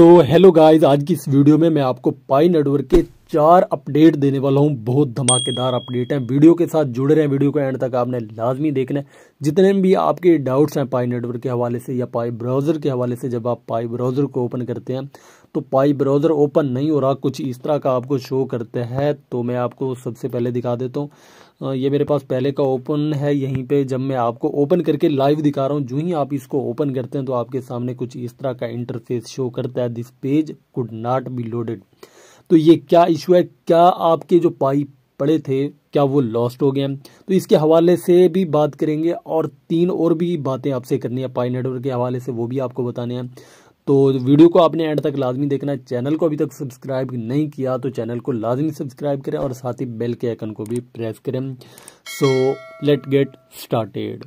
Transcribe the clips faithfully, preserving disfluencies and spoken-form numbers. So hello guys, आज की इस वीडियो में मैं आपको पाई नेटवर्क के चार अपडेट देने वाला हूं। बहुत धमाकेदार अपडेट है, वीडियो के साथ जुड़े रहें, वीडियो को एंड तक आपने लाजमी देखना है। जितने भी आपके डाउट्स हैं पाई नेटवर्क के हवाले से या पाई ब्राउज़र के हवाले से, जब आप पाई ब्राउज़र को ओपन करते हैं तो पाई ब्राउज़र ओपन नहीं हो रहा, कुछ इस तरह का आपको शो करते हैं। तो मैं आपको सबसे पहले दिखा देता हूँ, ये मेरे पास पहले का ओपन है। यहीं पे जब मैं आपको ओपन करके लाइव दिखा रहा हूँ, जो ही आप इसको ओपन करते हैं तो आपके सामने कुछ इस तरह का इंटरफेस शो करता है, this page could not be loaded. तो ये क्या इशू है, क्या आपके जो पाई पड़े थे क्या वो लॉस्ट हो गए हैं, तो इसके हवाले से भी बात करेंगे। और तीन और भी बातें आपसे करनी है पाई नेटवर्क के हवाले से, वो भी आपको बताने हैं। तो वीडियो को आपने एंड तक लाजमी देखना है। चैनल को अभी तक सब्सक्राइब नहीं किया तो चैनल को लाजमी सब्सक्राइब करें और साथ ही बेल के आइकन को भी प्रेस करें। So let get started.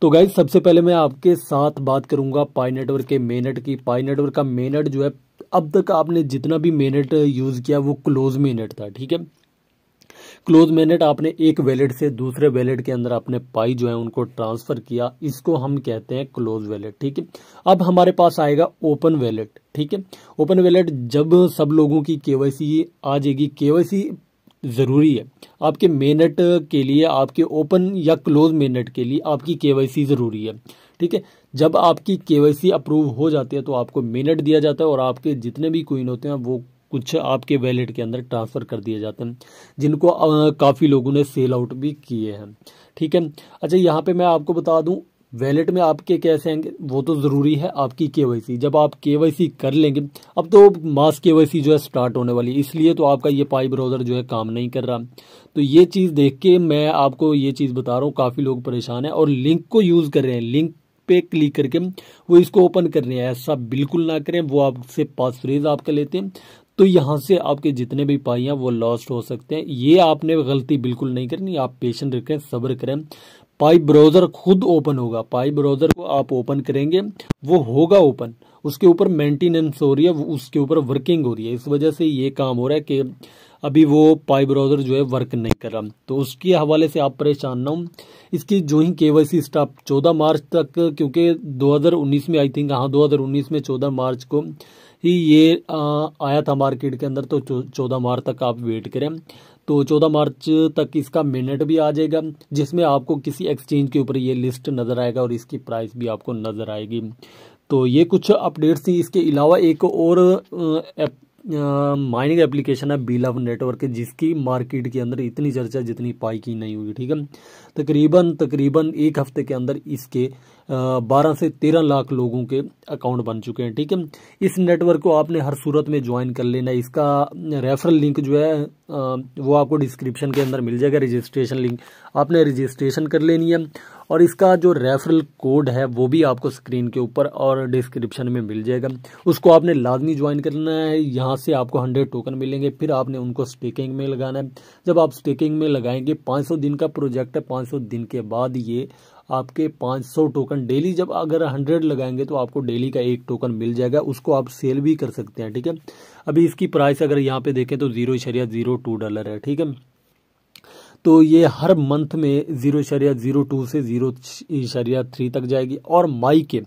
तो गाइज सबसे पहले मैं आपके साथ बात करूंगा पाई नेटवर्क के मेनट की। पाई नेटवर्क का मेनट जो है, अब तक आपने जितना भी मेनट यूज़ किया वो क्लोज मेनट था, ठीक है। क्लोज मेनट आपने एक वैलेट से दूसरे वैलेट के अंदर आपने पाई जो है उनको ट्रांसफर किया, इसको हम कहते हैं क्लोज वैलेट, ठीक है। अब हमारे पास आएगा ओपन वैलेट, ठीक है। ओपन वैलेट जब सब लोगों की केवाईसी आ जाएगी, केवाईसी ज़रूरी है आपके मेनट के लिए, आपके ओपन या क्लोज मेनट के लिए आपकी केवाईसी ज़रूरी है, ठीक है। जब आपकी केवाईसी अप्रूव हो जाती है तो आपको मेनट दिया जाता है और आपके जितने भी कॉइन होते हैं वो कुछ आपके वैलेट के अंदर ट्रांसफ़र कर दिए जाते हैं, जिनको काफ़ी लोगों ने सेल आउट भी किए हैं, ठीक है। अच्छा, यहाँ पे मैं आपको बता दूँ वैलेट में आपके कैसे आएंगे, वो तो ज़रूरी है आपकी केवाईसी। जब आप केवाईसी कर लेंगे, अब तो मास केवाईसी जो है स्टार्ट होने वाली है, इसलिए तो आपका ये पाई ब्राउज़र जो है काम नहीं कर रहा। तो ये चीज़ देख के मैं आपको ये चीज़ बता रहा हूँ, काफ़ी लोग परेशान हैं और लिंक को यूज़ कर रहे हैं, लिंक पे क्लिक करके वो इसको ओपन कर रहे हैं। ऐसा बिल्कुल ना करें, वो आपसे पासफ्रेज आपका लेते हैं तो यहाँ से आपके जितने भी पाई हैं वो लॉस्ट हो सकते हैं। ये आपने गलती बिल्कुल नहीं करनी, आप पेशेंट रखें, सब्र करें। पाई ब्राउज़र खुद ओपन होगा, पाई ब्राउज़र को आप ओपन करेंगे वो होगा ओपन, उसके ऊपर मेंटेनेंस हो रही है, उसके ऊपर वर्किंग हो रही है। इस वजह से ये काम हो रहा है कि अभी वो पाई ब्राउज़र जो है वर्क नहीं कर रहा, तो उसके हवाले से आप परेशान ना हो। इसकी जो ही केवाईसी स्टाफ चौदह मार्च तक, क्योंकि दो हज़ार उन्नीस में आई थिंक, हाँ दो हज़ार उन्नीस में चौदह मार्च को ही ये आया था मार्केट के अंदर, तो चौदह मार्च तक आप वेट करें। तो चौदह मार्च तक इसका मिनट भी आ जाएगा, जिसमें आपको किसी एक्सचेंज के ऊपर ये लिस्ट नज़र आएगा और इसकी प्राइस भी आपको नज़र आएगी। तो ये कुछ अपडेट्स थी। इसके अलावा एक और एप, माइनिंग एप्लीकेशन है बी नेटवर्क, जिसकी मार्केट के अंदर इतनी चर्चा जितनी पाई की नहीं हुई, ठीक है। तकरीबन तकरीबन एक हफ्ते के अंदर इसके बारह से तेरह लाख लोगों के अकाउंट बन चुके हैं, ठीक है। इस नेटवर्क को आपने हर सूरत में ज्वाइन कर लेना है। इसका रेफरल लिंक जो है वो आपको डिस्क्रिप्शन के अंदर मिल जाएगा, रजिस्ट्रेशन लिंक आपने रजिस्ट्रेशन कर लेनी है और इसका जो रेफरल कोड है वो भी आपको स्क्रीन के ऊपर और डिस्क्रिप्शन में मिल जाएगा, उसको आपने लाजमी ज्वाइन करना है। यहाँ से आपको हंड्रेड टोकन मिलेंगे, फिर आपने उनको स्टेकिंग में लगाना है। जब आप स्टेकिंग में लगाएंगे, पाँच सौ दिन का प्रोजेक्ट है, पाँच सौ दिन के बाद ये आपके पाँच सौ टोकन डेली, जब अगर हंड्रेड लगाएंगे तो आपको डेली का एक टोकन मिल जाएगा, उसको आप सेल भी कर सकते हैं, ठीक है। अभी इसकी प्राइस अगर यहाँ पे देखें तो जीरो इशारिया जीरो टू डॉलर है, ठीक है। तो ये हर मंथ में जीरो इशारिया जीरो टू से जीरो इशारिया थ्री तक जाएगी और मई के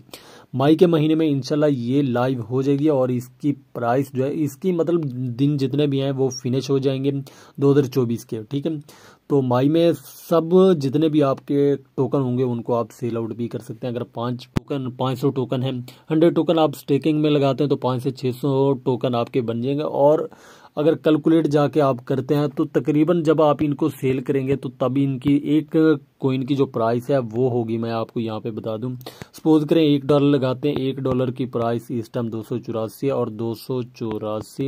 मई के महीने में इंशाल्लाह ये लाइव हो जाएगी और इसकी प्राइस जो है, इसकी मतलब दिन जितने भी हैं वो फिनिश हो जाएंगे दो हज़ार चौबीस के, ठीक है। तो मई में सब जितने भी आपके टोकन होंगे उनको आप सेल आउट भी कर सकते हैं। अगर पाँच टोकन पाँच सौ टोकन है, हंड्रेड टोकन आप स्टेकिंग में लगाते हैं तो पाँच से छः सौ टोकन आपके बन जाएंगे और अगर कैलकुलेट जाके आप करते हैं तो तकरीबन जब आप इनको सेल करेंगे तो तब इनकी एक कोइन की जो प्राइस है वो होगी, मैं आपको यहाँ पे बता दूँ। सपोज करें एक डॉलर लगाते हैं, एक डॉलर की प्राइस इस टाइम दो सौ चौरासी और दो सौ चौरासी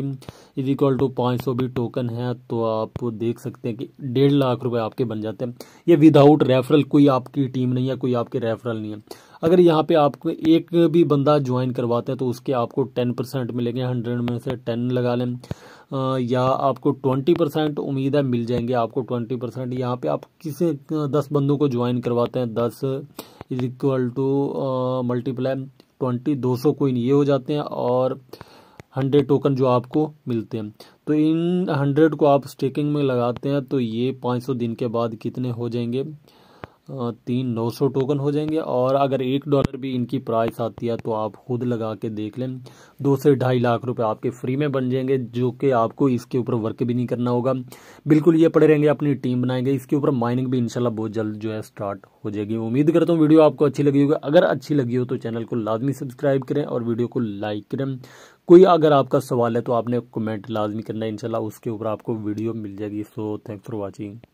इज इक्वल टू पाँच सौ भी टोकन है, तो आप देख सकते हैं कि डेढ़ लाख रुपए आपके बन जाते हैं। ये विदाउट रेफरल, कोई आपकी टीम नहीं है, कोई आपके रेफरल नहीं है। अगर यहाँ पे आपको एक भी बंदा ज्वाइन करवाते हैं तो उसके आपको टेन परसेंट मिलेंगे, हंड्रेड में से टेन लगा लें या आपको ट्वेंटी परसेंट उम्मीद है मिल जाएंगे आपको ट्वेंटी परसेंट। यहाँ पे आप किसी दस बंदों को ज्वाइन करवाते हैं, दस is equal to multiply twenty, दो सौ कोइन ये हो जाते हैं और हंड्रेड टोकन जो आपको मिलते हैं। तो इन हंड्रेड को आप स्टेकिंग में लगाते हैं तो ये पाँच सौ दिन के बाद कितने हो जाएंगे, तीन नौ सौ टोकन हो जाएंगे। और अगर एक डॉलर भी इनकी प्राइस आती है तो आप खुद लगा के देख लें, दो से ढाई लाख रुपए आपके फ्री में बन जाएंगे, जो कि आपको इसके ऊपर वर्क भी नहीं करना होगा, बिल्कुल ये पड़े रहेंगे, अपनी टीम बनाएंगे। इसके ऊपर माइनिंग भी इंशाल्लाह बहुत जल्द जो है स्टार्ट हो जाएगी। उम्मीद करता हूँ वीडियो आपको अच्छी लगी होगी। अगर अच्छी लगी हो तो चैनल को लाजमी सब्सक्राइब करें और वीडियो को लाइक करें। कोई अगर आपका सवाल है तो आपने कमेंट लाजमी करना है, इंशाल्लाह उसके ऊपर आपको वीडियो मिल जाएगी। So thanks for watching.